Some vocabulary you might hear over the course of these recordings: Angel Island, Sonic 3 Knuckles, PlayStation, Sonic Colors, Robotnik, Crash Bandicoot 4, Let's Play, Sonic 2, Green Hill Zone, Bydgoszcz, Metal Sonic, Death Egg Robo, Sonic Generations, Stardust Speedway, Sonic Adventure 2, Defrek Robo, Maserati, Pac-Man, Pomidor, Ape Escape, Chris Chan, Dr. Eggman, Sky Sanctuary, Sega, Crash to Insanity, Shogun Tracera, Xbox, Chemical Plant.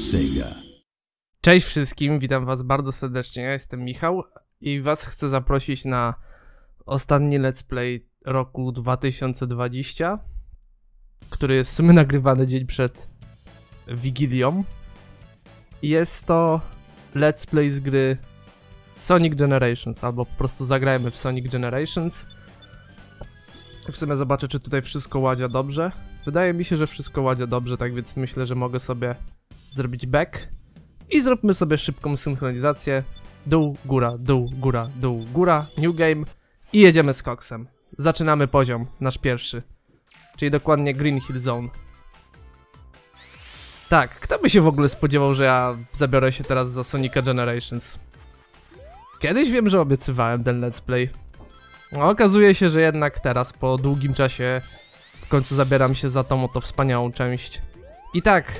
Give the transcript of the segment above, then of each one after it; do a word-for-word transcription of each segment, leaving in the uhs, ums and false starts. Sega. Cześć wszystkim, witam was bardzo serdecznie, ja jestem Michał i was chcę zaprosić na ostatni let's play roku dwa tysiące dwudziestego, który jest w sumie nagrywany dzień przed Wigilią. Jest to let's play z gry Sonic Generations, albo po prostu zagrajmy w Sonic Generations. W sumie zobaczę, czy tutaj wszystko ładzia dobrze. Wydaje mi się, że wszystko ładzia dobrze, tak więc myślę, że mogę sobie zrobić back. I zróbmy sobie szybką synchronizację. Dół, góra, dół, góra, dół, góra, new game. I jedziemy z koksem. Zaczynamy poziom, nasz pierwszy. Czyli dokładnie Green Hill Zone. Tak, kto by się w ogóle spodziewał, że ja zabiorę się teraz za Sonica Generations? Kiedyś wiem, że obiecywałem ten let's play. No, okazuje się, że jednak teraz, po długim czasie, w końcu zabieram się za tą oto wspaniałą część. I tak,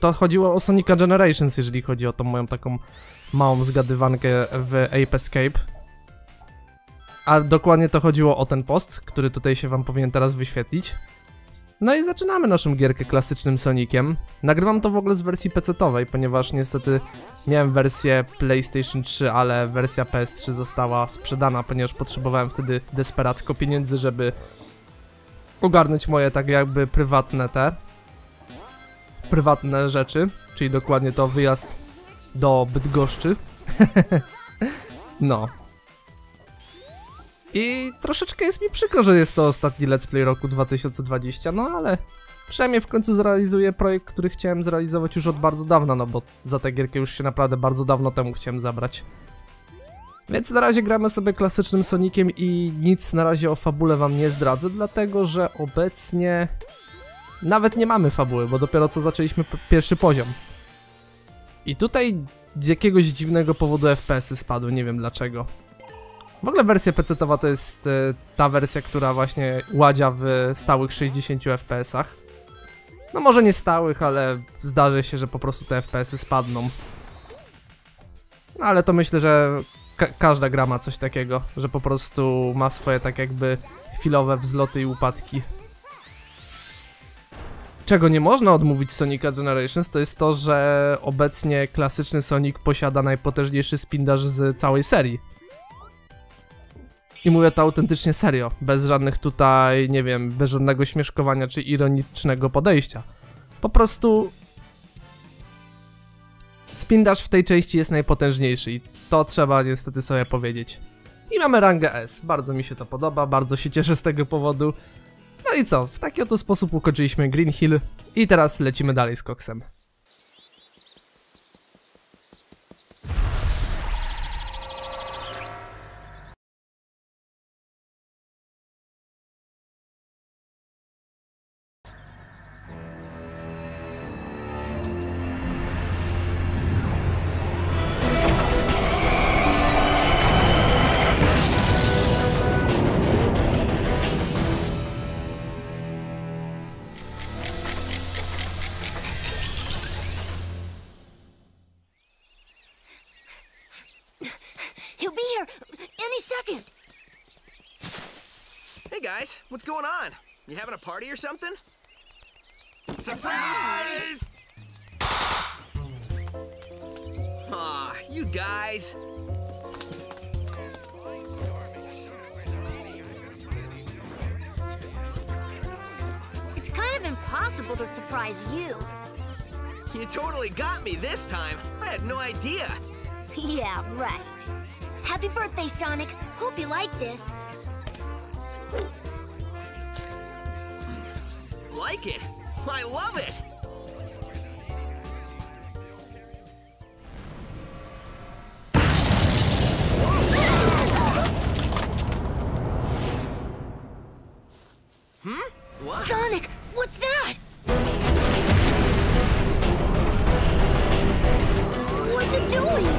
to chodziło o Sonica Generations, jeżeli chodzi o tą moją taką małą zgadywankę w Ape Escape. A dokładnie to chodziło o ten post, który tutaj się wam powinien teraz wyświetlić. No i zaczynamy naszą gierkę klasycznym Soniciem. Nagrywam to w ogóle z wersji pecetowej, ponieważ niestety miałem wersję PlayStation trzy, ale wersja P S trzy została sprzedana, ponieważ potrzebowałem wtedy desperacko pieniędzy, żeby ogarnąć moje tak jakby prywatne te prywatne rzeczy, czyli dokładnie to wyjazd do Bydgoszczy. No. I troszeczkę jest mi przykro, że jest to ostatni let's play roku dwa tysiące dwudziestego, no ale przynajmniej w końcu zrealizuję projekt, który chciałem zrealizować już od bardzo dawna, no bo za tę gierkę już się naprawdę bardzo dawno temu chciałem zabrać. Więc na razie gramy sobie klasycznym Soniciem i nic na razie o fabule wam nie zdradzę, dlatego że obecnie nawet nie mamy fabuły, bo dopiero co zaczęliśmy pierwszy poziom. I tutaj z jakiegoś dziwnego powodu F P S-y spadły, nie wiem dlaczego. W ogóle wersja pecetowa to jest y, ta wersja, która właśnie ładzia w stałych sześćdziesięciu F P S-ach. No może nie stałych, ale zdarzy się, że po prostu te F P S-y spadną. No ale to myślę, że ka każda gra ma coś takiego, że po prostu ma swoje tak jakby chwilowe wzloty i upadki. Czego nie można odmówić Sonica Generations, to jest to, że obecnie klasyczny Sonic posiada najpotężniejszy spindarz z całej serii. I mówię to autentycznie serio, bez żadnych tutaj, nie wiem, bez żadnego śmieszkowania czy ironicznego podejścia. Po prostu spindaż w tej części jest najpotężniejszy i to trzeba niestety sobie powiedzieć. I mamy rangę S, bardzo mi się to podoba, bardzo się cieszę z tego powodu. No i co, w taki oto sposób ukończyliśmy Green Hill i teraz lecimy dalej z koksem. What's going on? You having a party or something? Surprise! Aw, you guys. It's kind of impossible to surprise you. You totally got me this time. I had no idea. Yeah, right. Happy birthday, Sonic. Hope you like this. Like it. I love it. Hmm? What? Sonic, what's that? What's it doing?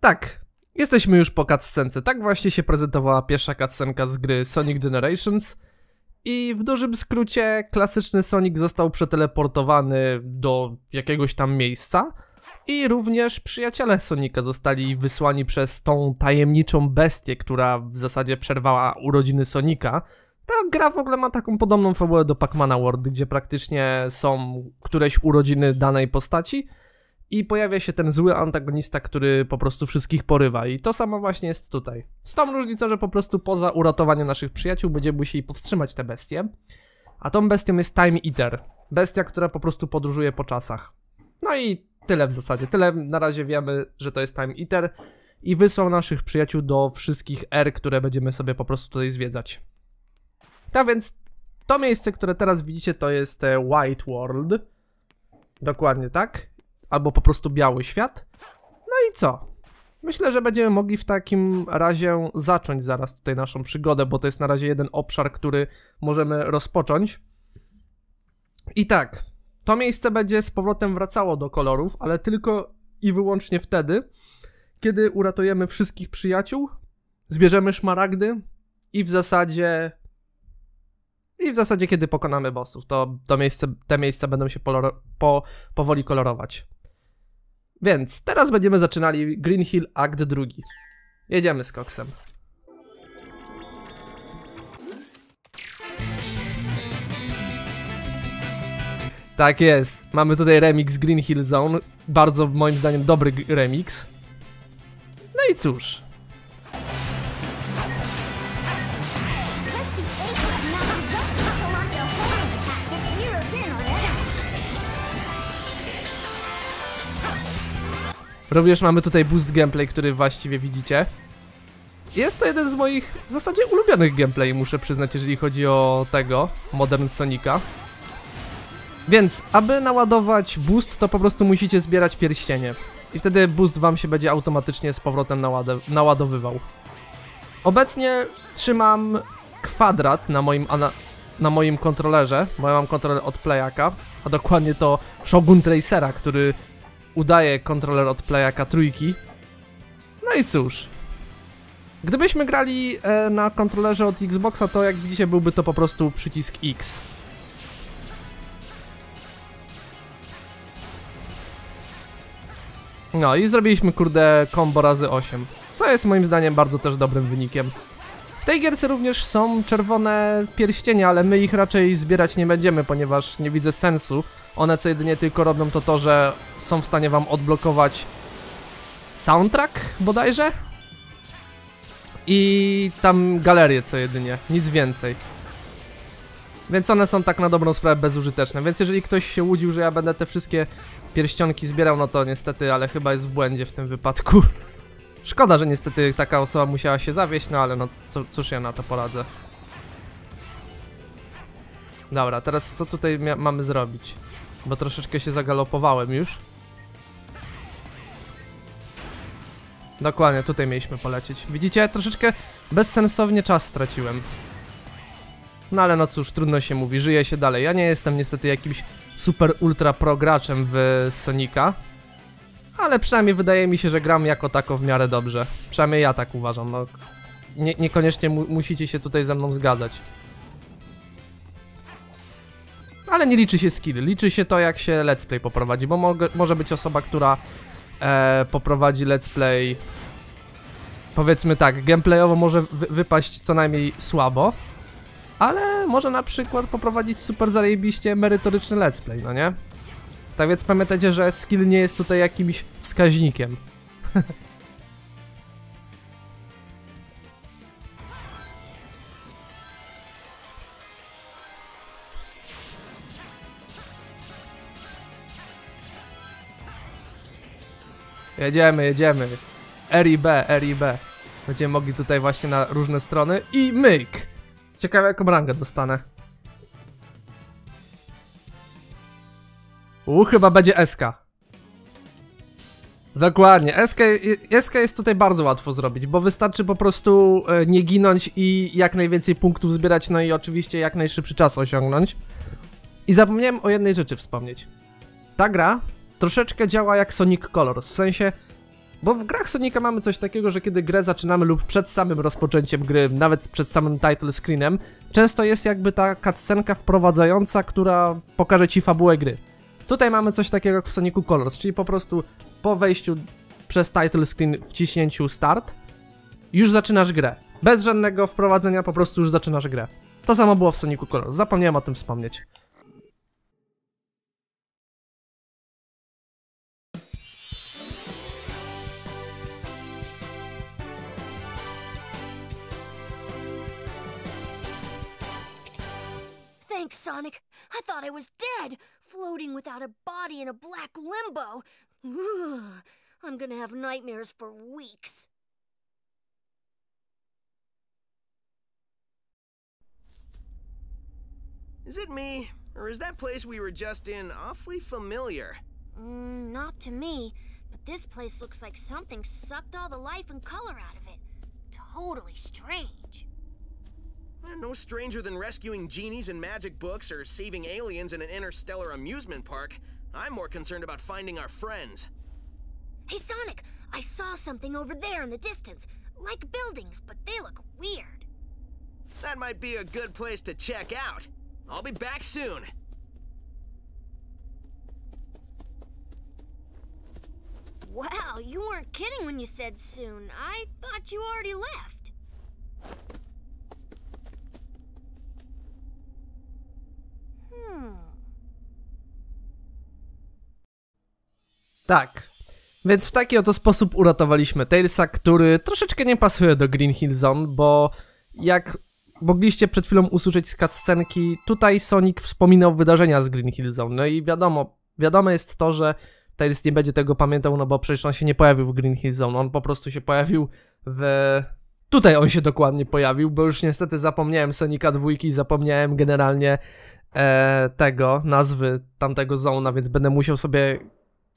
Tak, jesteśmy już po cutscence. Tak właśnie się prezentowała pierwsza cutscenka z gry Sonic Generations. I w dużym skrócie klasyczny Sonic został przeteleportowany do jakiegoś tam miejsca. I również przyjaciele Sonika zostali wysłani przez tą tajemniczą bestię, która w zasadzie przerwała urodziny Sonika. Ta gra w ogóle ma taką podobną fabułę do Pac-Mana World, gdzie praktycznie są któreś urodziny danej postaci i pojawia się ten zły antagonista, który po prostu wszystkich porywa. I to samo właśnie jest tutaj. Z tą różnicą, że po prostu poza uratowaniem naszych przyjaciół będziemy musieli powstrzymać te bestie. A tą bestią jest Time Eater. Bestia, która po prostu podróżuje po czasach. No i tyle w zasadzie. Tyle na razie wiemy, że to jest Time Eater. I wysłał naszych przyjaciół do wszystkich er, które będziemy sobie po prostu tutaj zwiedzać. Tak więc to miejsce, które teraz widzicie, to jest White World. Dokładnie tak. Albo po prostu biały świat. No i co? Myślę, że będziemy mogli w takim razie zacząć zaraz tutaj naszą przygodę, bo to jest na razie jeden obszar, który możemy rozpocząć. I tak, to miejsce będzie z powrotem wracało do kolorów, ale tylko i wyłącznie wtedy, kiedy uratujemy wszystkich przyjaciół, zbierzemy szmaragdy i w zasadzie... I w zasadzie kiedy pokonamy bossów, to, to miejsce, te miejsca będą się poloro, po, powoli kolorować. Więc teraz będziemy zaczynali Green Hill Akt drugi. Jedziemy z koksem. Tak jest, mamy tutaj remix Green Hill Zone. Bardzo moim zdaniem dobry remix. No i cóż. Również mamy tutaj boost gameplay, który właściwie widzicie. Jest to jeden z moich w zasadzie ulubionych gameplay, muszę przyznać, jeżeli chodzi o tego Modern Sonika. Więc, aby naładować boost, to po prostu musicie zbierać pierścienie. I wtedy boost wam się będzie automatycznie z powrotem naładowywał. Obecnie trzymam kwadrat na moim, na, na moim kontrolerze, bo ja mam kontroler od Playaka, a dokładnie to Shogun Tracera, który... udaje kontroler od Playaka trójki. No i cóż. Gdybyśmy grali e, na kontrolerze od Xboxa, to jak widzicie byłby to po prostu przycisk X. No i zrobiliśmy kurde combo razy osiem. Co jest moim zdaniem bardzo też dobrym wynikiem. W tej gierce również są czerwone pierścienie, ale my ich raczej zbierać nie będziemy, ponieważ nie widzę sensu. One co jedynie tylko robią to to, że są w stanie wam odblokować soundtrack bodajże i tam galerię co jedynie, nic więcej. Więc one są tak na dobrą sprawę bezużyteczne, więc jeżeli ktoś się łudził, że ja będę te wszystkie pierścionki zbierał, no to niestety, ale chyba jest w błędzie w tym wypadku. Szkoda, że niestety taka osoba musiała się zawieść, no ale no cóż ja na to poradzę. Dobra, teraz co tutaj mamy zrobić? Bo troszeczkę się zagalopowałem już. Dokładnie, tutaj mieliśmy polecieć. Widzicie? Troszeczkę bezsensownie czas straciłem. No ale no cóż, trudno się mówi, żyje się dalej. Ja nie jestem niestety jakimś super ultra pro graczem w Sonika. Ale przynajmniej wydaje mi się, że gram jako tako w miarę dobrze. Przynajmniej ja tak uważam, no. Nie, niekoniecznie mu musicie się tutaj ze mną zgadzać. Ale nie liczy się skill, liczy się to jak się let's play poprowadzi, bo mo może być osoba, która e, poprowadzi let's play, powiedzmy tak, gameplayowo może wy wypaść co najmniej słabo, ale może na przykład poprowadzić super zajebiście merytoryczny let's play, no nie? Tak więc pamiętajcie, że skill nie jest tutaj jakimś wskaźnikiem. Jedziemy, jedziemy. R i B, R i B. Będziemy mogli tutaj właśnie na różne strony i myk! Ciekawe jaką rangę dostanę. U, chyba będzie S K. Dokładnie, S K, S K jest tutaj bardzo łatwo zrobić, bo wystarczy po prostu nie ginąć i jak najwięcej punktów zbierać, no i oczywiście jak najszybszy czas osiągnąć. I zapomniałem o jednej rzeczy wspomnieć. Ta gra troszeczkę działa jak Sonic Colors, w sensie Bo w grach Sonika mamy coś takiego, że kiedy grę zaczynamy lub przed samym rozpoczęciem gry, nawet przed samym title screenem, często jest jakby ta cutscenka wprowadzająca, która pokaże ci fabułę gry. Tutaj mamy coś takiego jak w Sonicu Colors, czyli po prostu po wejściu przez title screen, wciśnięciu start, już zaczynasz grę. Bez żadnego wprowadzenia, po prostu już zaczynasz grę. To samo było w Sonicu Colors, zapomniałem o tym wspomnieć. Thanks, Sonic. I thought I was dead, floating without a body in a black limbo. Ugh. I'm gonna have nightmares for weeks. Is it me, or is that place we were just in awfully familiar? Mm, not to me, but this place looks like something sucked all the life and color out of it. Totally strange. No stranger than rescuing genies in magic books or saving aliens in an interstellar amusement park. I'm more concerned about finding our friends. Hey Sonic, I saw something over there in the distance. Like buildings, but they look weird. That might be a good place to check out. I'll be back soon. Wow, you weren't kidding when you said soon. I thought you already left. Hmm. Tak, więc w taki oto sposób uratowaliśmy Tailsa, który troszeczkę nie pasuje do Green Hill Zone, bo jak mogliście przed chwilą usłyszeć z cutscenki, tutaj Sonic wspominał wydarzenia z Green Hill Zone. No i wiadomo, wiadome jest to, że Tails nie będzie tego pamiętał, no bo przecież on się nie pojawił w Green Hill Zone, on po prostu się pojawił w... Tutaj on się dokładnie pojawił, bo już niestety zapomniałem Sonika dwójki, zapomniałem generalnie e, tego, nazwy tamtego zona, więc będę musiał sobie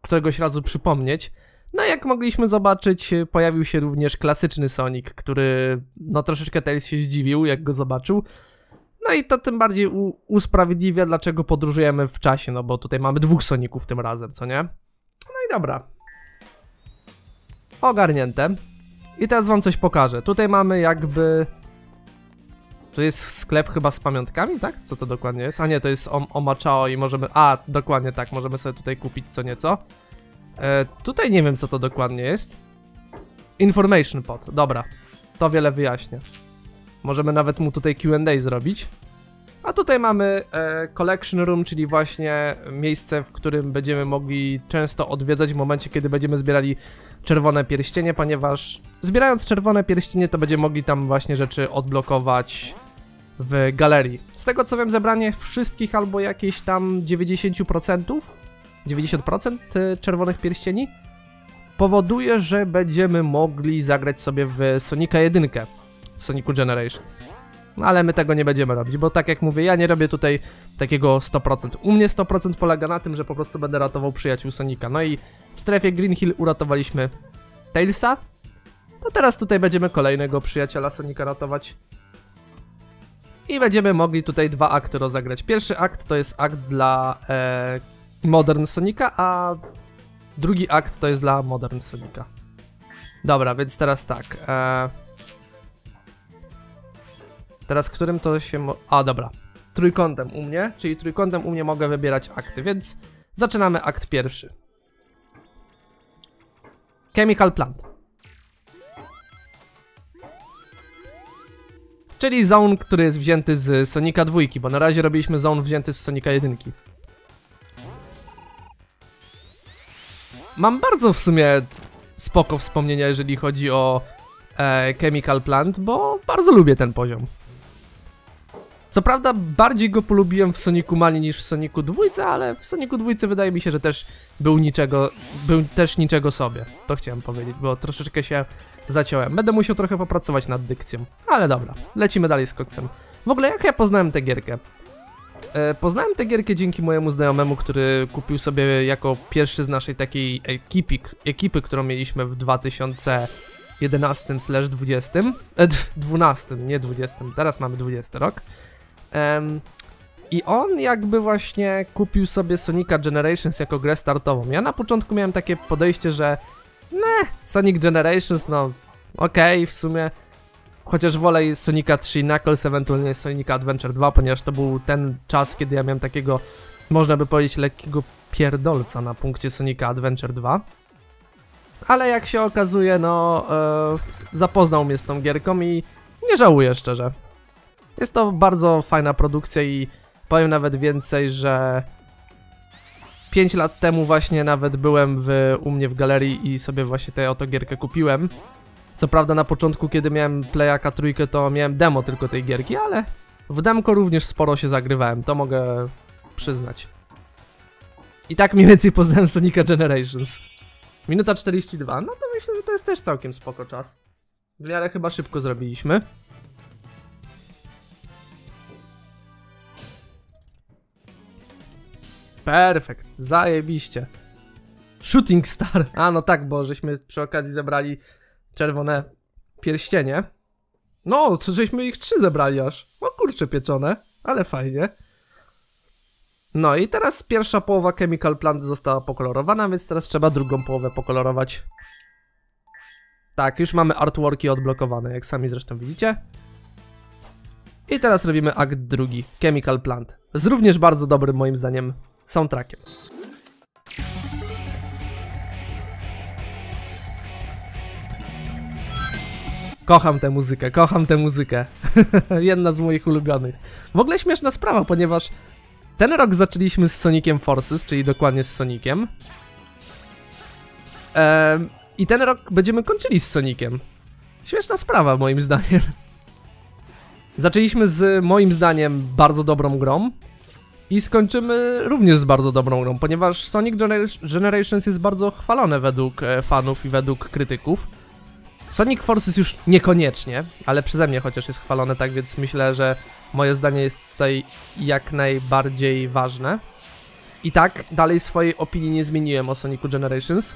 któregoś razu przypomnieć. No jak mogliśmy zobaczyć, pojawił się również klasyczny Sonic, który no troszeczkę Tails się zdziwił, jak go zobaczył. No i to tym bardziej usprawiedliwia, dlaczego podróżujemy w czasie, no bo tutaj mamy dwóch Soników tym razem, co nie? No i dobra. Ogarnięte. I teraz wam coś pokażę. Tutaj mamy jakby... To jest sklep chyba z pamiątkami, tak? Co to dokładnie jest? A nie, to jest o, o Machao i możemy... A, dokładnie tak, możemy sobie tutaj kupić co nieco. E, tutaj nie wiem, co to dokładnie jest. Information pod, dobra. To wiele wyjaśnia. Możemy nawet mu tutaj Q and A zrobić. A tutaj mamy e, collection room, czyli właśnie miejsce, w którym będziemy mogli często odwiedzać w momencie, kiedy będziemy zbierali czerwone pierścienie, ponieważ zbierając czerwone pierścienie, to będziemy mogli tam właśnie rzeczy odblokować w galerii. Z tego co wiem, zebranie wszystkich albo jakieś tam dziewięćdziesiąt procent, dziewięćdziesiąt procent czerwonych pierścieni powoduje, że będziemy mogli zagrać sobie w Sonika jeden, w Sonicu Generations. No ale my tego nie będziemy robić, bo tak jak mówię, ja nie robię tutaj takiego sto procent. U mnie sto procent polega na tym, że po prostu będę ratował przyjaciół Sonika. No i w strefie Green Hill uratowaliśmy Tailsa. To teraz tutaj będziemy kolejnego przyjaciela Sonika ratować. I będziemy mogli tutaj dwa akty rozegrać. Pierwszy akt to jest akt dla e, Modern Sonika, a drugi akt to jest dla Modern Sonika. Dobra, więc teraz tak... E, Teraz którym to się... Mo A, dobra. Trójkątem u mnie, czyli trójkątem u mnie mogę wybierać akty, więc zaczynamy akt pierwszy. Chemical Plant. Czyli zone, który jest wzięty z Sonika dwa, bo na razie robiliśmy zone wzięty z Sonika jeden. Mam bardzo w sumie spoko wspomnienia, jeżeli chodzi o e, Chemical Plant, bo bardzo lubię ten poziom. Co prawda bardziej go polubiłem w Sonicu Mania niż w Sonicu dwa, ale w Sonicu dwa wydaje mi się, że też był niczego, był też niczego sobie. To chciałem powiedzieć, bo troszeczkę się zaciąłem. Będę musiał trochę popracować nad dykcją, ale dobra, lecimy dalej z koksem. W ogóle jak ja poznałem tę gierkę? E, poznałem tę gierkę dzięki mojemu znajomemu, który kupił sobie jako pierwszy z naszej takiej ekipy, ekipy którą mieliśmy w dwa tysiące jedenastym dwudziestym, e, dwunastym, nie dwudziestym, teraz mamy dwudziesty rok. Um, I on jakby właśnie kupił sobie Sonica Generations jako grę startową. Ja na początku miałem takie podejście, że Meh. Sonic Generations, no okej, okay, w sumie. Chociaż wolę Sonica trzy Knuckles, ewentualnie Sonic Adventure dwa, ponieważ to był ten czas, kiedy ja miałem takiego, można by powiedzieć, lekkiego pierdolca na punkcie Sonica Adventure dwa. Ale jak się okazuje, no yy, zapoznał mnie z tą gierką i nie żałuję szczerze. Jest to bardzo fajna produkcja i powiem nawet więcej, że pięć lat temu właśnie nawet byłem w, u mnie w galerii i sobie właśnie tę oto gierkę kupiłem. Co prawda na początku, kiedy miałem Playaka trójkę, to miałem demo tylko tej gierki, ale w demko również sporo się zagrywałem, to mogę przyznać. I tak mniej więcej poznałem Sonica Generations. Minuta czterdzieści dwa, no to myślę, że to jest też całkiem spoko czas. W miarę chyba szybko zrobiliśmy. Perfekt, zajebiście. Shooting Star, a no tak, bo żeśmy przy okazji zebrali czerwone pierścienie. No, żeśmy ich trzy zebrali aż. O kurczę pieczone, ale fajnie. No i teraz pierwsza połowa Chemical Plant została pokolorowana, więc teraz trzeba drugą połowę pokolorować. Tak, już mamy artworki odblokowane, jak sami zresztą widzicie. I teraz robimy akt drugi, Chemical Plant. Z również bardzo dobrym moim zdaniem soundtrackiem. Kocham tę muzykę, kocham tę muzykę. Jedna z moich ulubionych. W ogóle śmieszna sprawa, ponieważ ten rok zaczęliśmy z Soniciem Forces, czyli dokładnie z Soniciem. Ehm, I ten rok będziemy kończyli z Soniciem. Śmieszna sprawa moim zdaniem. Zaczęliśmy z moim zdaniem bardzo dobrą grą i skończymy również z bardzo dobrą grą, ponieważ Sonic Generations jest bardzo chwalone według fanów i według krytyków. Sonic Forces już niekoniecznie, ale przeze mnie chociaż jest chwalone, tak więc myślę, że moje zdanie jest tutaj jak najbardziej ważne. I tak, dalej swojej opinii nie zmieniłem o Sonicu Generations.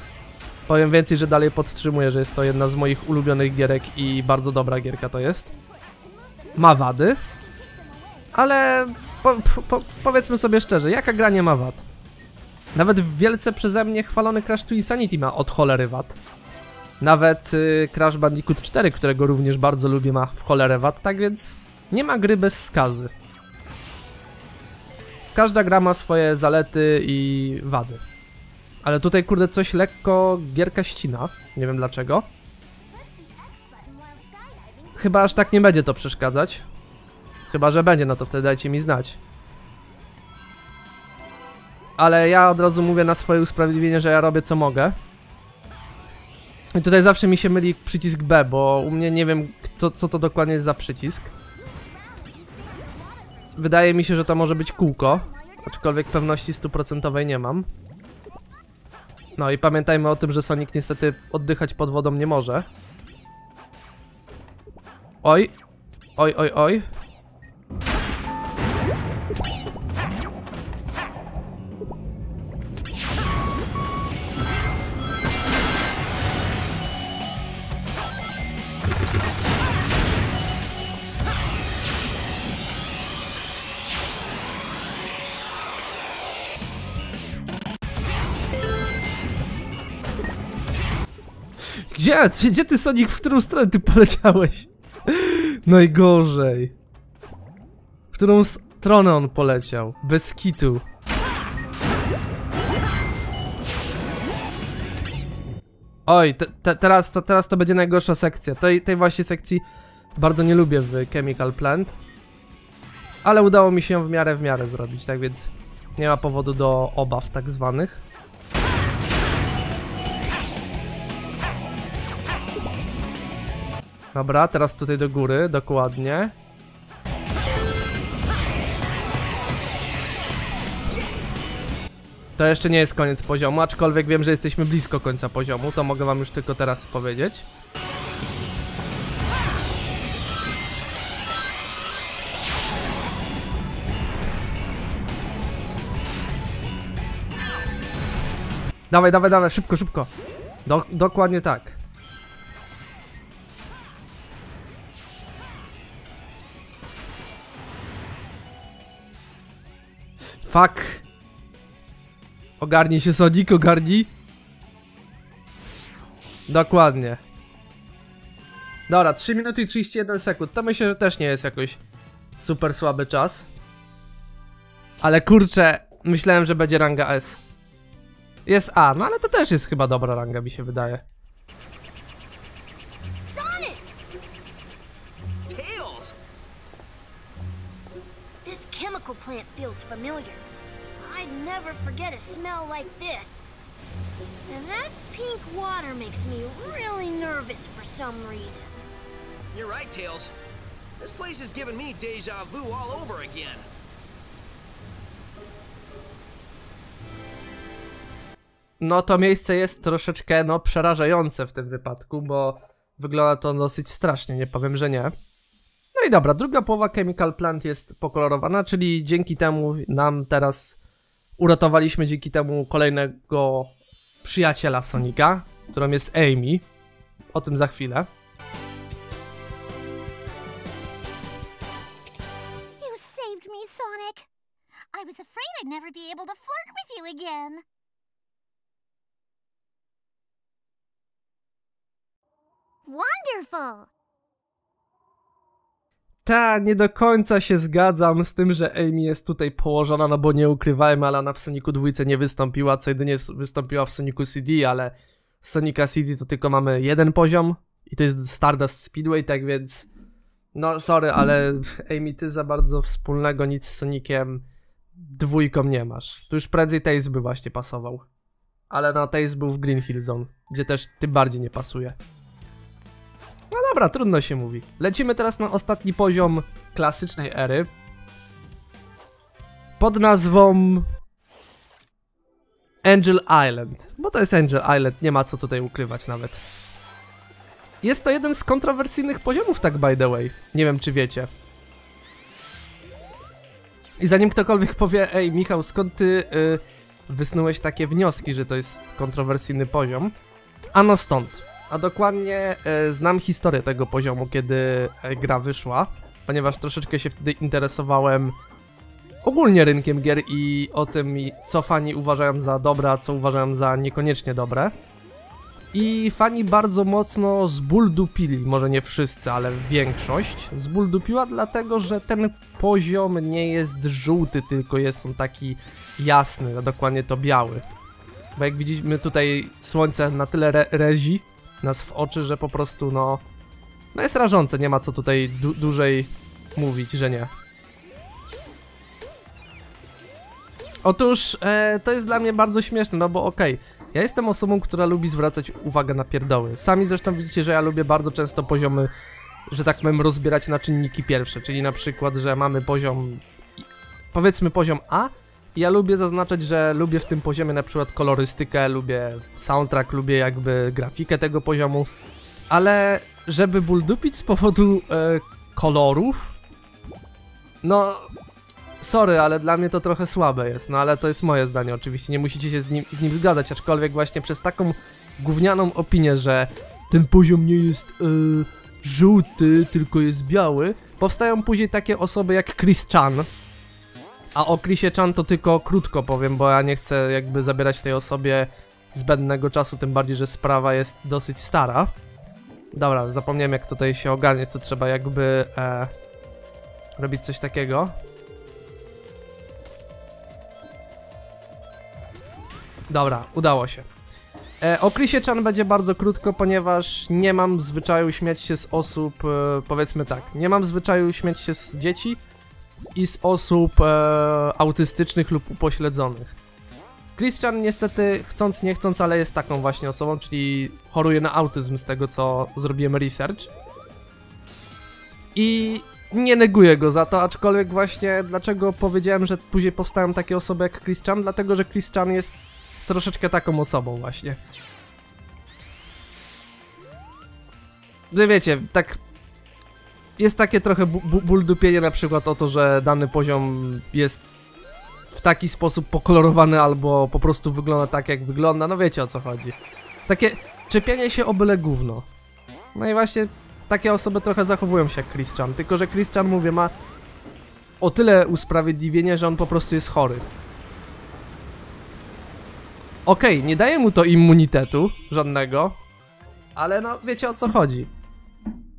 Powiem więcej, że dalej podtrzymuję, że jest to jedna z moich ulubionych gierek i bardzo dobra gierka to jest. Ma wady, ale po, po, powiedzmy sobie szczerze, jaka gra nie ma wad? Nawet wielce przeze mnie chwalony Crash to Insanity ma od cholery wad. Nawet y, Crash Bandicoot cztery, którego również bardzo lubię, ma w cholerę wad, tak więc nie ma gry bez skazy. Każda gra ma swoje zalety i wady. Ale tutaj kurde coś lekko gierka ścina, nie wiem dlaczego. Chyba aż tak nie będzie to przeszkadzać. Chyba że będzie, no to wtedy dajcie mi znać. Ale ja od razu mówię na swoje usprawiedliwienie, że ja robię co mogę. I tutaj zawsze mi się myli przycisk B, bo u mnie nie wiem kto, co to dokładnie jest za przycisk. Wydaje mi się, że to może być kółko, aczkolwiek pewności stuprocentowej nie mam. No i pamiętajmy o tym, że Sonic niestety oddychać pod wodą nie może. Oj, oj, oj, oj. Gdzie? Gdzie ty, Sonic, w którą stronę ty poleciałeś? Najgorzej. W którą stronę on poleciał? Bez kitu. Oj, te, te, teraz, to, teraz to będzie najgorsza sekcja. Tej, tej właśnie sekcji bardzo nie lubię w Chemical Plant. Ale udało mi się ją w miarę w miarę zrobić, tak więc nie ma powodu do obaw tak zwanych. Dobra, teraz tutaj do góry, dokładnie. To jeszcze nie jest koniec poziomu, aczkolwiek wiem, że jesteśmy blisko końca poziomu, to mogę wam już tylko teraz powiedzieć. Dawaj, dawaj, dawaj, szybko, szybko. Do- dokładnie tak. Fuck. Ogarnij się, Sonic, ogarnij. Dokładnie. Dobra, trzy minuty i trzydzieści jeden sekund. To myślę, że też nie jest jakoś super słaby czas. Ale kurczę, myślałem, że będzie ranga S. Jest A, no ale to też jest chyba dobra ranga, mi się wydaje. Chemical plant feels familiar. I'd never forget a smell like this. And that pink water makes me really nervous for some reason. You're right, Tails. This place is giving me deja vu all over again. No to miejsce jest troszeczkę no przerażające w tym wypadku, bo wygląda to dosyć strasznie, nie powiem, że nie. No i dobra, druga połowa Chemical Plant jest pokolorowana, czyli dzięki temu nam teraz uratowaliśmy dzięki temu kolejnego przyjaciela Sonika, którą jest Amy. O tym za chwilę. You saved me, Sonic. I was afraid I'd never be able to flirt with you again. Wonderful. Ta, nie do końca się zgadzam z tym, że Amy jest tutaj położona, no bo nie ukrywajmy, ale ona w Sonicu dwa nie wystąpiła, co jedynie wystąpiła w Sonicu C D, ale z Sonica C D to tylko mamy jeden poziom i to jest Stardust Speedway, tak więc no sorry, ale Amy, ty za bardzo wspólnego nic z Soniciem dwójką nie masz. Tu już prędzej Tails by właśnie pasował, ale no Tails był w Green Hill Zone, gdzie też tym bardziej nie pasuje. No dobra, trudno się mówi. Lecimy teraz na ostatni poziom klasycznej ery pod nazwą Angel Island, bo to jest Angel Island, nie ma co tutaj ukrywać nawet. Jest to jeden z kontrowersyjnych poziomów, tak by the way, nie wiem czy wiecie. I zanim ktokolwiek powie, ej Michał, skąd ty yy, wysnułeś takie wnioski, że to jest kontrowersyjny poziom? Ano stąd. A dokładnie e, znam historię tego poziomu, kiedy e, gra wyszła, ponieważ troszeczkę się wtedy interesowałem ogólnie rynkiem gier i o tym, co fani uważają za dobre, a co uważają za niekoniecznie dobre. I fani bardzo mocno zbuldupili, może nie wszyscy, ale większość zbuldupiła, dlatego że ten poziom nie jest żółty, tylko jest on taki jasny, a dokładnie to biały. Bo jak widzimy tutaj słońce na tyle re rezi nas w oczy, że po prostu no... No jest rażące, nie ma co tutaj du dłużej mówić, że nie. Otóż e, to jest dla mnie bardzo śmieszne, no bo okej, okay, ja jestem osobą, która lubi zwracać uwagę na pierdoły. Sami zresztą widzicie, że ja lubię bardzo często poziomy, że tak powiem, rozbierać na czynniki pierwsze, czyli na przykład, że mamy poziom... Powiedzmy poziom A. Ja lubię zaznaczać, że lubię w tym poziomie na przykład kolorystykę, lubię soundtrack, lubię jakby grafikę tego poziomu, ale żeby bulldupić z powodu e, kolorów, no sorry, ale dla mnie to trochę słabe jest, no ale to jest moje zdanie oczywiście, nie musicie się z nim, z nim zgadzać, aczkolwiek właśnie przez taką gównianą opinię, że ten poziom nie jest e, żółty, tylko jest biały, powstają później takie osoby jak Chris Chan. A o Chrisie Chan to tylko krótko powiem, bo ja nie chcę jakby zabierać tej osobie zbędnego czasu, tym bardziej, że sprawa jest dosyć stara. Dobra, zapomniałem jak tutaj się ogarniać, to trzeba jakby e, robić coś takiego. Dobra, udało się. E, o Chrisie Chan będzie bardzo krótko, ponieważ nie mam zwyczaju śmiać się z osób, e, powiedzmy tak, nie mam zwyczaju śmiać się z dzieci i z osób e, autystycznych lub upośledzonych. Chris Chan niestety, chcąc nie chcąc, ale jest taką właśnie osobą, czyli choruje na autyzm z tego, co zrobiłem research. I nie neguję go za to, aczkolwiek właśnie dlaczego powiedziałem, że później powstają takie osoby jak Chris Chan, dlatego że Chris Chan jest troszeczkę taką osobą właśnie. No wiecie, tak... Jest takie trochę bulldupienie na przykład o to, że dany poziom jest w taki sposób pokolorowany albo po prostu wygląda tak jak wygląda, no wiecie o co chodzi. Takie czepianie się o byle gówno. No i właśnie takie osoby trochę zachowują się jak Chris Chan, tylko że Chris Chan, mówię, ma o tyle usprawiedliwienie, że on po prostu jest chory. Okej, nie daje mu to immunitetu żadnego. ale no wiecie o co chodzi.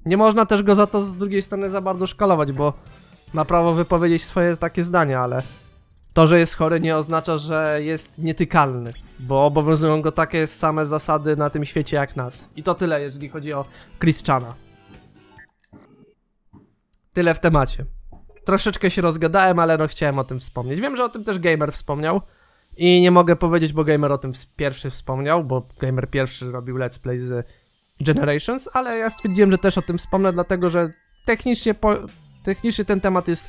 Nie można też go za to z drugiej strony za bardzo szkalować, bo ma prawo wypowiedzieć swoje takie zdania, ale to, że jest chory, nie oznacza, że jest nietykalny, bo obowiązują go takie same zasady na tym świecie jak nas. I to tyle, jeżeli chodzi o Chris Chana. Tyle w temacie. Troszeczkę się rozgadałem, ale no chciałem o tym wspomnieć. Wiem, że o tym też Gamer wspomniał i nie mogę powiedzieć, bo Gamer o tym pierwszy wspomniał, bo Gamer pierwszy robił Let's Play z Generations, ale ja stwierdziłem, że też o tym wspomnę, dlatego że technicznie, po, technicznie ten temat jest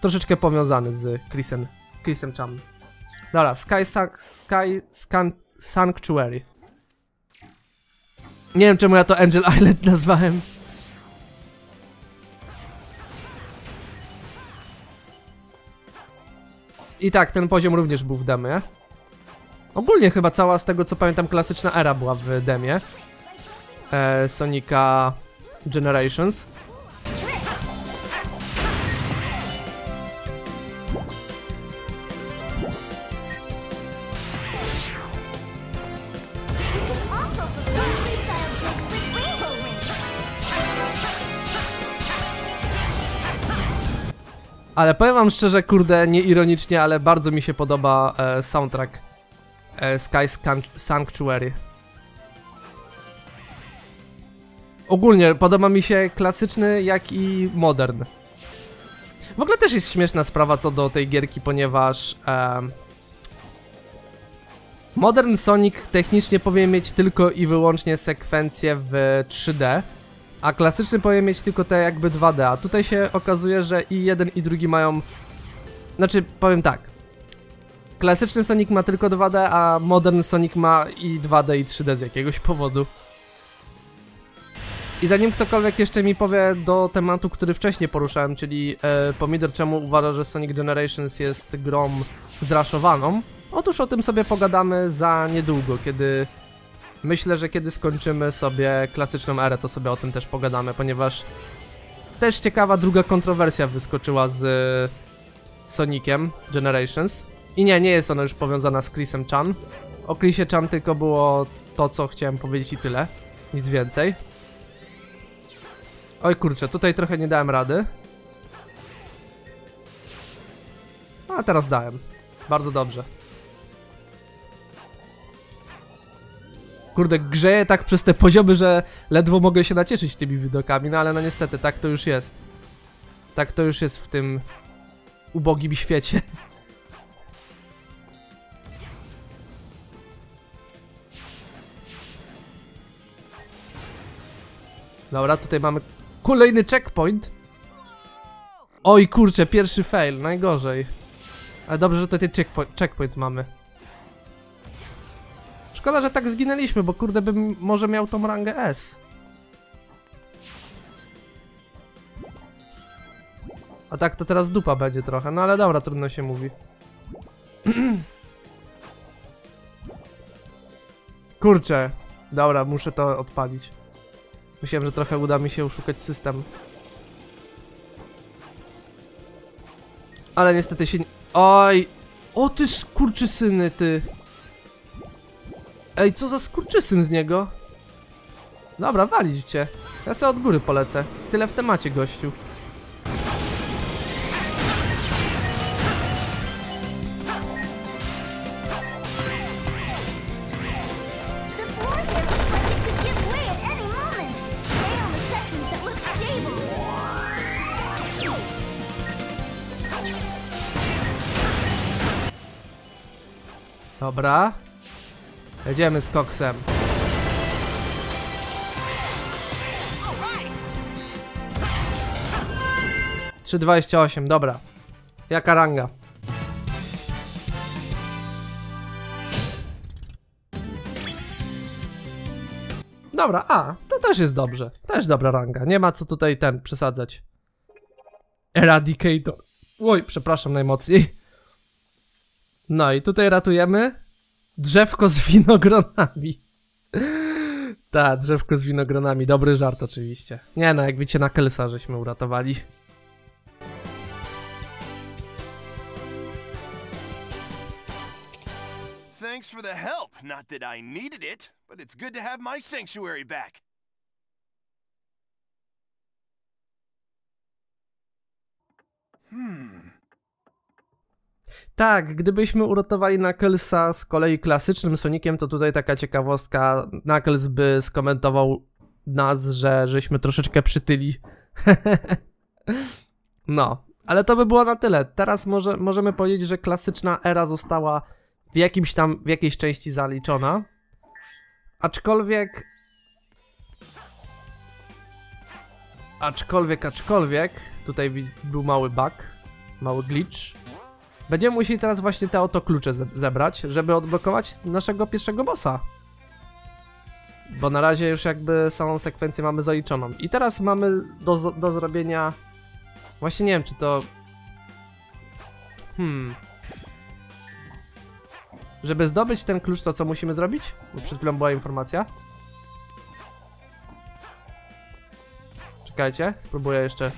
troszeczkę powiązany z Chrisem, Chrisem Chanem. Dobra, Sky, Sky Scan, Sanctuary. Nie wiem, czemu ja to Angel Island nazwałem. I tak, ten poziom również był w demie. Ogólnie chyba cała, z tego co pamiętam, klasyczna era była w demie e, Sonika Generations. Ale powiem wam szczerze, kurde, nieironicznie, ale bardzo mi się podoba e, soundtrack e, Sky Sanctuary. Ogólnie podoba mi się klasyczny, jak i modern. W ogóle też jest śmieszna sprawa co do tej gierki, ponieważ e, Modern Sonic technicznie powinien mieć tylko i wyłącznie sekwencje w trzy D, a klasyczny powinien mieć tylko te jakby dwa D, a tutaj się okazuje, że i jeden i drugi mają... Znaczy, powiem tak. Klasyczny Sonic ma tylko dwa D, a Modern Sonic ma i dwa D i trzy D z jakiegoś powodu. I zanim ktokolwiek jeszcze mi powie do tematu, który wcześniej poruszałem, czyli yy, Pomidor, czemu uważa, że Sonic Generations jest grą zraszowaną, otóż o tym sobie pogadamy za niedługo, kiedy... Myślę, że kiedy skończymy sobie klasyczną erę, to sobie o tym też pogadamy, ponieważ też ciekawa druga kontrowersja wyskoczyła z Soniciem Generations. I nie, nie jest ona już powiązana z Chrisem Chan. O Chrisie Chan tylko było to, co chciałem powiedzieć i tyle. Nic więcej. Oj kurczę, tutaj trochę nie dałem rady. A teraz dałem. Bardzo dobrze. Kurde, grzeję tak przez te poziomy, że ledwo mogę się nacieszyć tymi widokami, no ale no niestety, tak to już jest. Tak to już jest w tym ubogim świecie. Dobra, tutaj mamy kolejny checkpoint. Oj kurczę, pierwszy fail, najgorzej. Ale dobrze, że tutaj checkpoint, checkpoint mamy. Szkoda, że tak zginęliśmy, bo kurde bym może miał tą rangę S. A tak to teraz dupa będzie trochę, no ale dobra, trudno się mówi. Kurczę, dobra, muszę to odpalić. Myślałem, że trochę uda mi się uszukać system. Ale niestety się nie... Oj! O ty skurczysyny, ty! Ej, co za skurczysyn z niego? Dobra, walić cię. Ja sobie od góry polecę. Tyle w temacie, gościu. Dobra. Jedziemy z koksem. trzy dwadzieścia osiem, dobra. Jaka ranga? Dobra, a, to też jest dobrze. Też dobra ranga, nie ma co tutaj ten przesadzać. Eradicator. Oj, przepraszam najmocniej. No i tutaj ratujemy drzewko z winogronami. Ta, drzewko z winogronami. Dobry żart oczywiście. Nie no, jak widzicie, na Kelsa żeśmy uratowali. thanks for the help. Not that I needed it, but it's good to have my sanctuary back. Hmm. Tak, gdybyśmy uratowali Knucklesa z kolei klasycznym Soniciem, to tutaj taka ciekawostka, Knuckles by skomentował nas, że żeśmy troszeczkę przytyli. No, ale to by było na tyle. Teraz może, możemy powiedzieć, że klasyczna era została w jakimś tam, w jakiejś części zaliczona. Aczkolwiek... Aczkolwiek, aczkolwiek... Tutaj był mały bug, mały glitch. Będziemy musieli teraz właśnie te oto klucze ze zebrać, żeby odblokować naszego pierwszego bossa. Bo na razie już jakby samą sekwencję mamy zaliczoną. I teraz mamy do, do zrobienia... Właśnie nie wiem, czy to... Hmm... Żeby zdobyć ten klucz, to co musimy zrobić? Bo przed chwilą była informacja. Czekajcie, spróbuję jeszcze...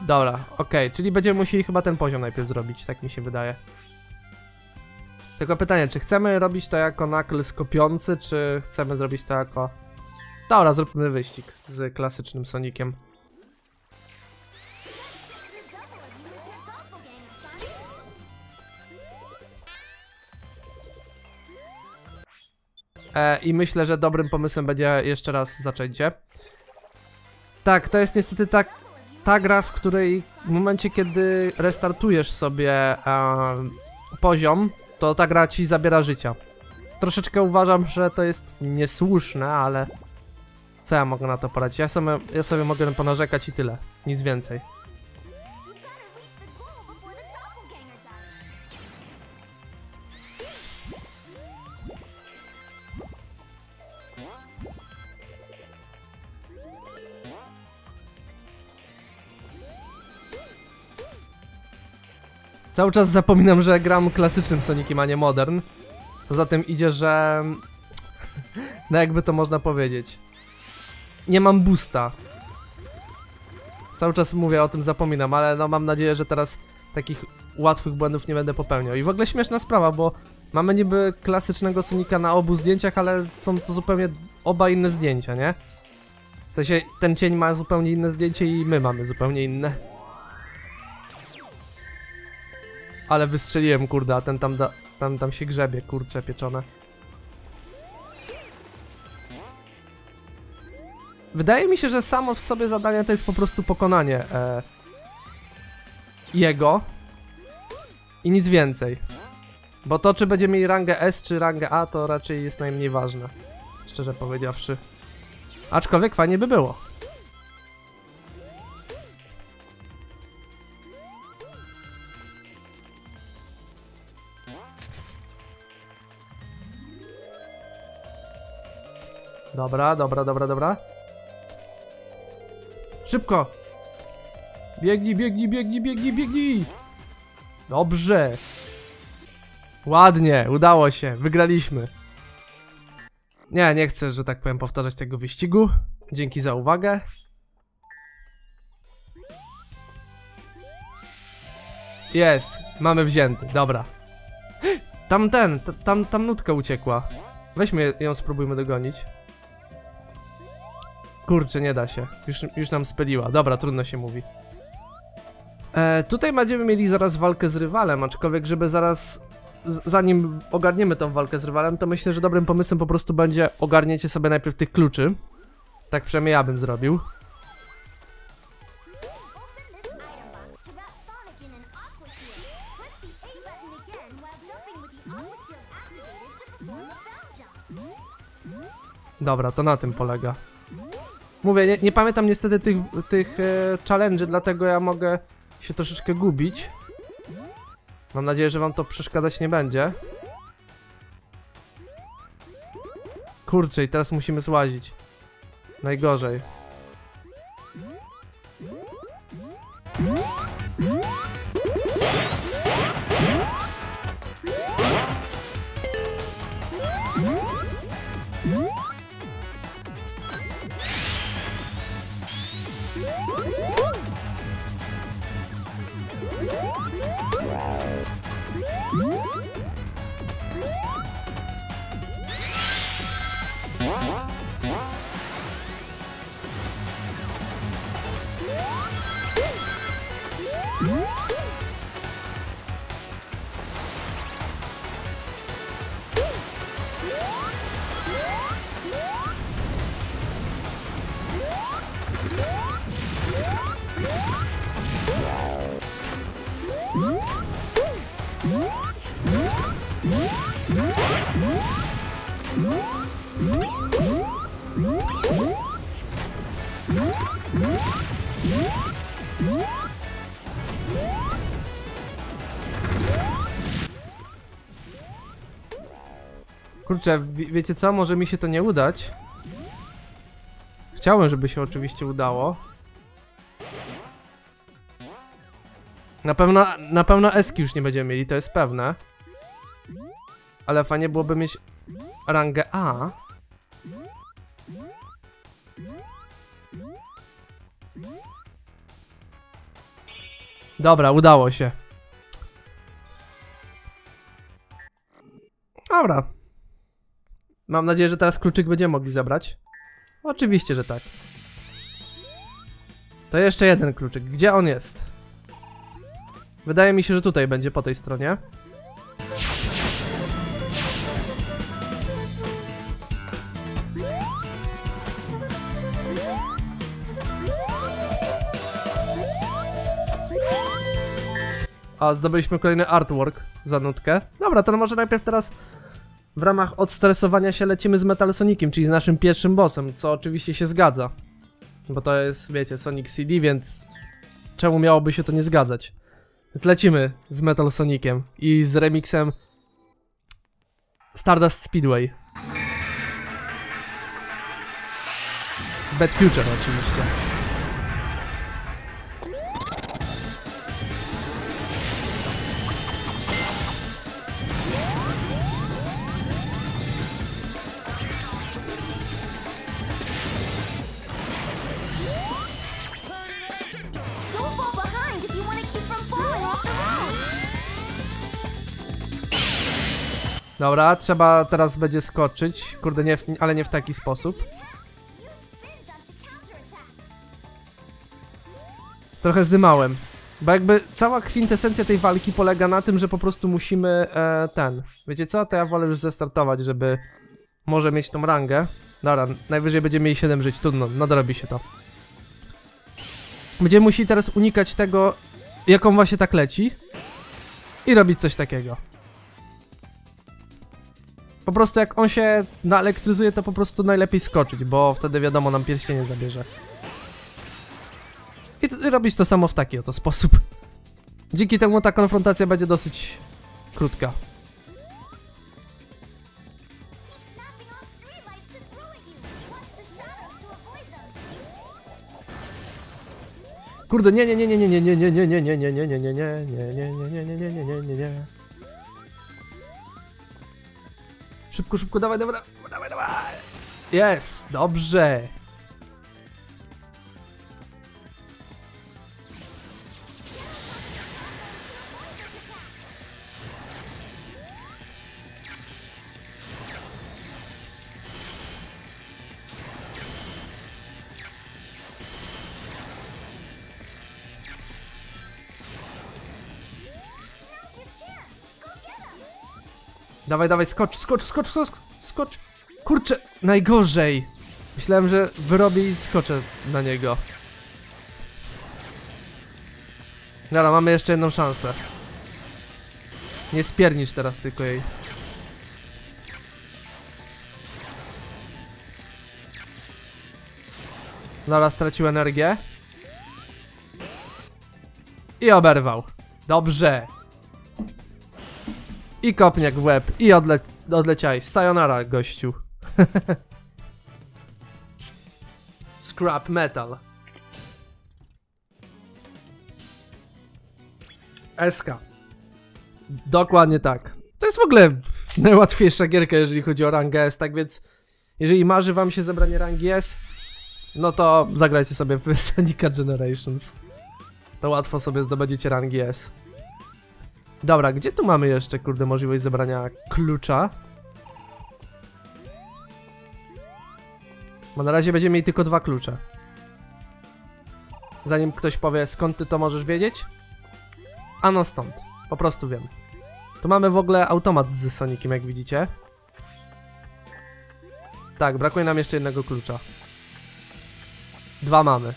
Dobra, okej, okay. Czyli będziemy musieli chyba ten poziom najpierw zrobić, tak mi się wydaje. Tylko pytanie, czy chcemy robić to jako Knuckles kopiący, czy chcemy zrobić to jako... Dobra, zróbmy wyścig z klasycznym Soniciem. E, I myślę, że dobrym pomysłem będzie jeszcze raz zaczęcie. Tak, to jest niestety tak... Ta gra, w której w momencie, kiedy restartujesz sobie e, poziom, to ta gra ci zabiera życia. Troszeczkę uważam, że to jest niesłuszne, ale co ja mogę na to poradzić? Ja sobie, ja sobie mogę ponarzekać i tyle, nic więcej. Cały czas zapominam, że gram klasycznym Soniciem, a nie modern. Co za tym idzie, że... No jakby to można powiedzieć. Nie mam boosta. Cały czas mówię o tym, zapominam, ale no mam nadzieję, że teraz takich łatwych błędów nie będę popełniał. I w ogóle śmieszna sprawa, bo mamy niby klasycznego Sonika na obu zdjęciach, ale są to zupełnie oba inne zdjęcia, nie? W sensie ten cień ma zupełnie inne zdjęcie i my mamy zupełnie inne. Ale wystrzeliłem, kurde, a ten tam, da, tam, tam się grzebie, kurcze pieczone. Wydaje mi się, że samo w sobie zadanie to jest po prostu pokonanie e, jego i nic więcej. Bo to, czy będziemy mieli rangę S czy rangę A, to raczej jest najmniej ważne, szczerze powiedziawszy. Aczkolwiek fajnie by było. Dobra, dobra, dobra, dobra. Szybko! Biegnij, biegnij, biegnij, biegnij, biegnij! Dobrze! Ładnie, udało się, wygraliśmy. Nie, nie chcę, że tak powiem, powtarzać tego wyścigu. Dzięki za uwagę. Jest, mamy wzięty, dobra. Tam ten, tam, tam nutka uciekła. Weźmy ją, spróbujmy dogonić. Kurczę, nie da się. Już, już nam spyliła. Dobra, trudno się mówi. E, tutaj będziemy mieli zaraz walkę z rywalem, aczkolwiek żeby zaraz... Z, zanim ogarniemy tą walkę z rywalem, to myślę, że dobrym pomysłem po prostu będzie ogarnięcie sobie najpierw tych kluczy. Tak przynajmniej ja bym zrobił. Dobra, to na tym polega. Mówię, nie, nie pamiętam niestety tych, tych e, challenge'y, dlatego ja mogę się troszeczkę gubić. Mam nadzieję, że wam to przeszkadzać nie będzie. Kurczę, i teraz musimy złazić. Najgorzej. Wow. Kurczę, wiecie co? Może mi się to nie udać. Chciałem, żeby się oczywiście udało. Na pewno, na pewno eski już nie będziemy mieli, to jest pewne. Ale fajnie byłoby mieć rangę A. Dobra, udało się. Dobra. Mam nadzieję, że teraz kluczyk będziemy mogli zabrać. Oczywiście, że tak. To jeszcze jeden kluczyk. Gdzie on jest? Wydaje mi się, że tutaj będzie, po tej stronie. A, zdobyliśmy kolejny artwork za nutkę. Dobra, to może najpierw teraz w ramach odstresowania się lecimy z Metal Soniciem, czyli z naszym pierwszym bossem, co oczywiście się zgadza. Bo to jest, wiecie, Sonic C D, więc czemu miałoby się to nie zgadzać? Więc lecimy z Metal Soniciem i z remixem Stardust Speedway. Z Bad Future oczywiście. Dobra, trzeba teraz będzie skoczyć, kurde, nie w, ale nie w taki sposób. Trochę zdymałem, bo jakby cała kwintesencja tej walki polega na tym, że po prostu musimy e, ten... Wiecie co? To ja wolę już zestartować, żeby może mieć tą rangę. Dobra, najwyżej będziemy mieli siedem żyć, trudno, nadrobi się to. Będziemy musieli teraz unikać tego, jaką właśnie tak leci i robić coś takiego. Po prostu jak on się naelektryzuje, to po prostu najlepiej skoczyć, bo wtedy wiadomo, nam pierścienie zabierze. I, to, i robić to samo w taki oto sposób. Dzięki temu ta konfrontacja będzie dosyć krótka. Kurde, nie, nie, nie, nie, nie, nie, nie, nie, nie, nie, nie, nie, nie, nie, nie, nie, nie, nie, nie, nie, nie, nie. Szybko, szybko, dawaj, dawaj, dawaj, dawaj. Jest, dobrze. Dawaj, dawaj, skocz, skocz, skocz, skocz, skocz. Kurczę, najgorzej. Myślałem, że wyrobię i skoczę na niego. Dobra, mamy jeszcze jedną szansę. Nie spiernisz teraz tylko jej. Dobra, stracił energię. I oberwał. Dobrze. I kopniak w łeb, i odle odleciaj. Sayonara, gościu. Scrap metal. Eska. Dokładnie tak. To jest w ogóle najłatwiejsza gierka, jeżeli chodzi o rangę S, tak więc jeżeli marzy wam się zebranie rangi S, no to zagrajcie sobie w Sonica Generations. To łatwo sobie zdobędziecie rangi S. Dobra, gdzie tu mamy jeszcze, kurde, możliwość zebrania klucza? Bo na razie będziemy mieli tylko dwa klucze. Zanim ktoś powie, skąd ty to możesz wiedzieć? Ano stąd. Po prostu wiem. Tu mamy w ogóle automat z Soniciem, jak widzicie. Tak, brakuje nam jeszcze jednego klucza. Dwa mamy.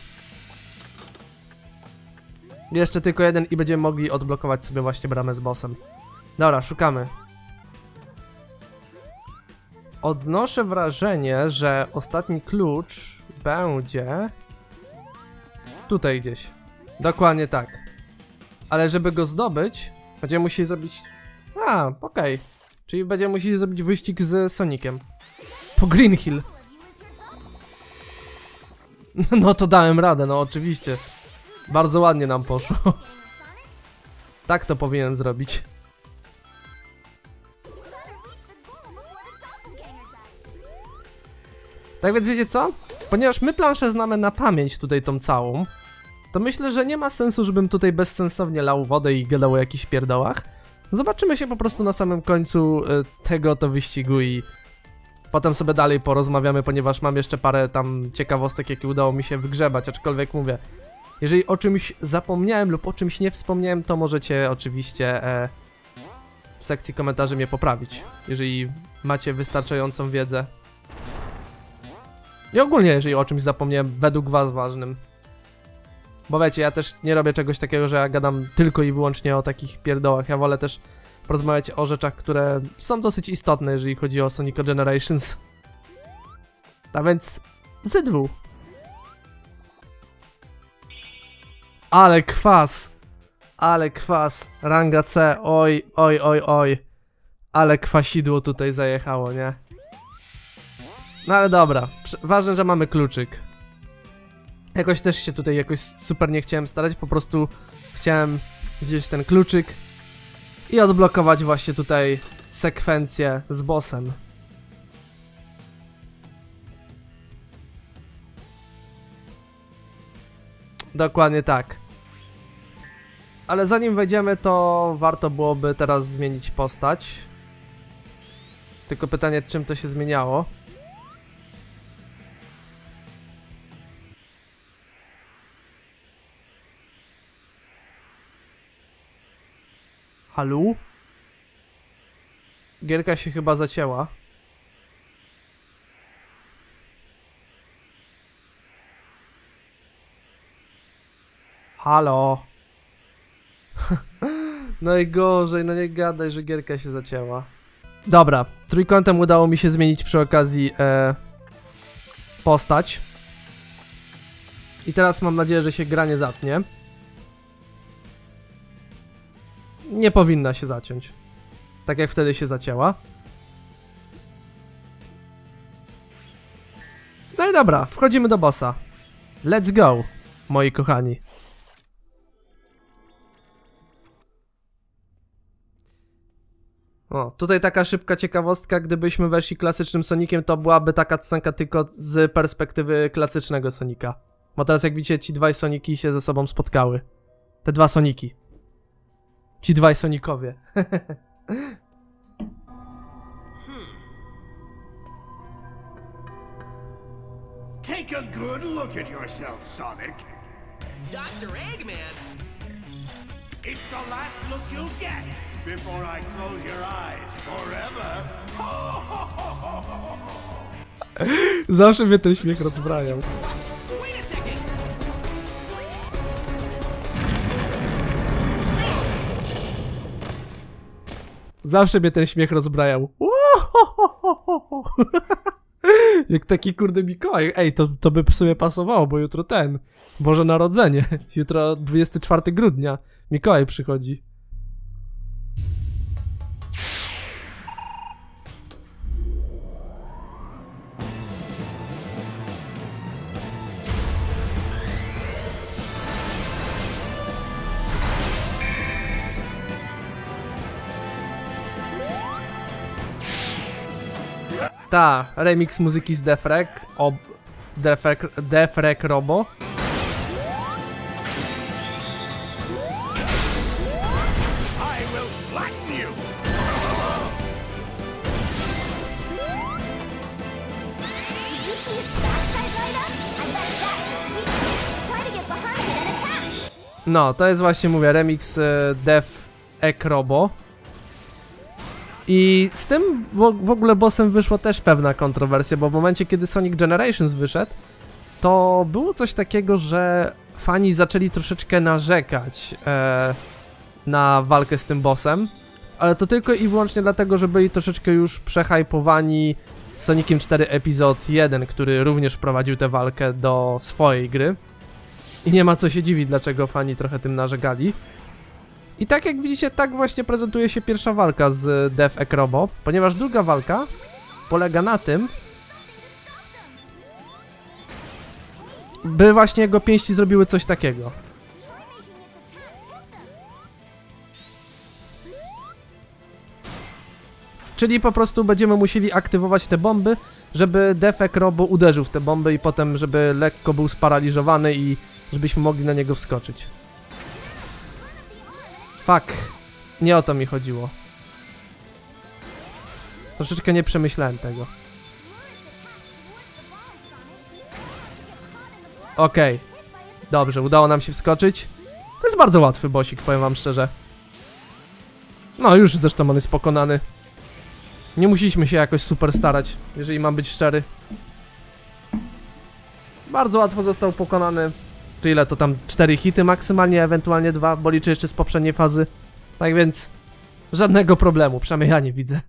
Jeszcze tylko jeden i będziemy mogli odblokować sobie właśnie bramę z bossem. Dobra, szukamy. Odnoszę wrażenie, że ostatni klucz będzie... tutaj gdzieś. Dokładnie tak. Ale żeby go zdobyć, będziemy musieli zrobić... A, okej. Czyli będziemy musieli zrobić wyścig z Soniciem. Po Green Hill. No to dałem radę, no oczywiście. Bardzo ładnie nam poszło. Tak to powinienem zrobić. Tak więc wiecie co? Ponieważ my planszę znamy na pamięć tutaj tą całą, to myślę, że nie ma sensu, żebym tutaj bezsensownie lał wodę i gadał o jakichś pierdołach. Zobaczymy się po prostu na samym końcu tego to wyścigu i potem sobie dalej porozmawiamy, ponieważ mam jeszcze parę tam ciekawostek, jakie udało mi się wygrzebać, aczkolwiek mówię, jeżeli o czymś zapomniałem lub o czymś nie wspomniałem, to możecie oczywiście e, w sekcji komentarzy mnie poprawić, jeżeli macie wystarczającą wiedzę. I ogólnie, jeżeli o czymś zapomniałem, według was ważnym. Bo wiecie, ja też nie robię czegoś takiego, że ja gadam tylko i wyłącznie o takich pierdołach. Ja wolę też porozmawiać o rzeczach, które są dosyć istotne, jeżeli chodzi o Sonic Generations. A więc zet dwa. Ale kwas! Ale kwas! Ranga C, oj, oj, oj, oj. Ale kwasidło tutaj zajechało, nie? No ale dobra, ważne, że mamy kluczyk. Jakoś też się tutaj jakoś super nie chciałem starać, po prostu chciałem wziąć ten kluczyk i odblokować właśnie tutaj sekwencję z bossem. Dokładnie tak. Ale zanim wejdziemy, to warto byłoby teraz zmienić postać. Tylko pytanie, czym to się zmieniało? Halo? Gierka się chyba zacięła. Halo? No i gorzej, no nie gadaj, że gierka się zacięła. Dobra, trójkątem udało mi się zmienić przy okazji e, postać. I teraz mam nadzieję, że się gra nie zatnie. Nie powinna się zaciąć. Tak jak wtedy się zacięła. No i dobra, wchodzimy do bossa. Let's go, moi kochani. O, tutaj taka szybka ciekawostka, gdybyśmy weszli klasycznym Soniciem, to byłaby taka cutscenka tylko z perspektywy klasycznego Sonika. Bo teraz jak widzicie, ci dwaj Soniki się ze sobą spotkały. Te dwa Soniki. Ci dwaj Sonicowie. Take a good look at yourself, Sonic. Doctor Eggman. It's the last look you'll get before I close your eyes forever. Zawsze mnie ten śmiech rozbrajał. Zawsze mnie ten śmiech rozbrajał. Jak taki kurde Mikołaj. Ej, to, to by w sumie pasowało, bo jutro ten. Boże Narodzenie. Jutro dwudziestego czwartego grudnia. Mikołaj przychodzi. Ta, remix muzyki z Defrek, ob... Defrek, Defrek Robo. No, to jest właśnie, mówię, remix y, Death Egg Robo. I z tym w ogóle bossem wyszła też pewna kontrowersja, bo w momencie, kiedy Sonic Generations wyszedł, to było coś takiego, że fani zaczęli troszeczkę narzekać e, na walkę z tym bossem, ale to tylko i wyłącznie dlatego, że byli troszeczkę już przehypowani Soniciem cztery Epizod jeden, który również wprowadził tę walkę do swojej gry. I nie ma co się dziwić, dlaczego fani trochę tym narzekali. I tak jak widzicie, tak właśnie prezentuje się pierwsza walka z Death Egg Robo, ponieważ druga walka polega na tym, by właśnie jego pięści zrobiły coś takiego. Czyli po prostu będziemy musieli aktywować te bomby, żeby Death Egg Robo uderzył w te bomby i potem, żeby lekko był sparaliżowany i żebyśmy mogli na niego wskoczyć. Fuck, nie o to mi chodziło. Troszeczkę nie przemyślałem tego. Okej, okay. Dobrze, udało nam się wskoczyć. To jest bardzo łatwy bossik, powiem wam szczerze. No już zresztą on jest pokonany. Nie musieliśmy się jakoś super starać, jeżeli mam być szczery. Bardzo łatwo został pokonany. To ile to tam? cztery hity maksymalnie, ewentualnie dwa, bo liczę jeszcze z poprzedniej fazy. Tak więc żadnego problemu, przynajmniej ja nie widzę.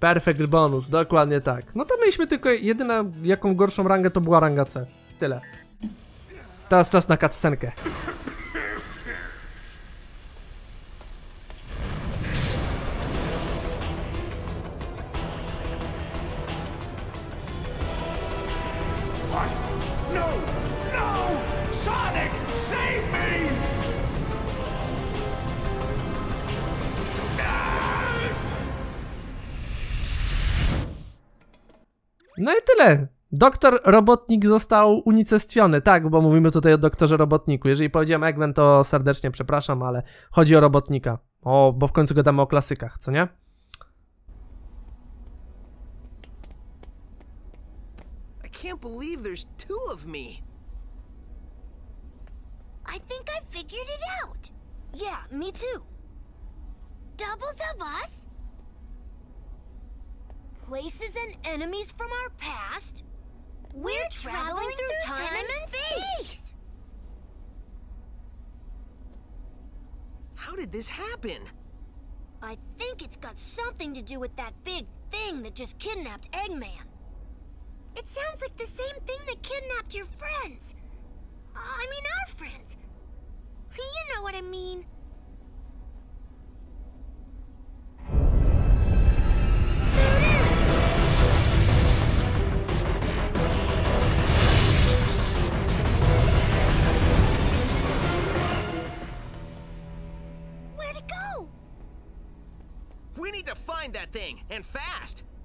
Perfect bonus, dokładnie tak. No to mieliśmy tylko jedyna, jaką gorszą rangę, to była ranga C. Tyle. Teraz czas na cutscenkę. No i tyle. Doktor Robotnik został unicestwiony, tak, bo mówimy tutaj o doktorze Robotniku. Jeżeli powiedziałem Eggman, to serdecznie przepraszam, ale chodzi o Robotnika. O, bo w końcu gadamy o klasykach, co nie? I can't believe there's two of me. I think I figured it out. Yeah, me too. Doubles of us? Places and enemies from our past. We're, We're traveling, traveling through, through time, time and space. space. How did this happen? I think it's got something to do with that big thing that just kidnapped Eggman. It sounds like the same thing that kidnapped your friends. Uh, I mean our friends. You know what I mean. We need to find that thing, and fast!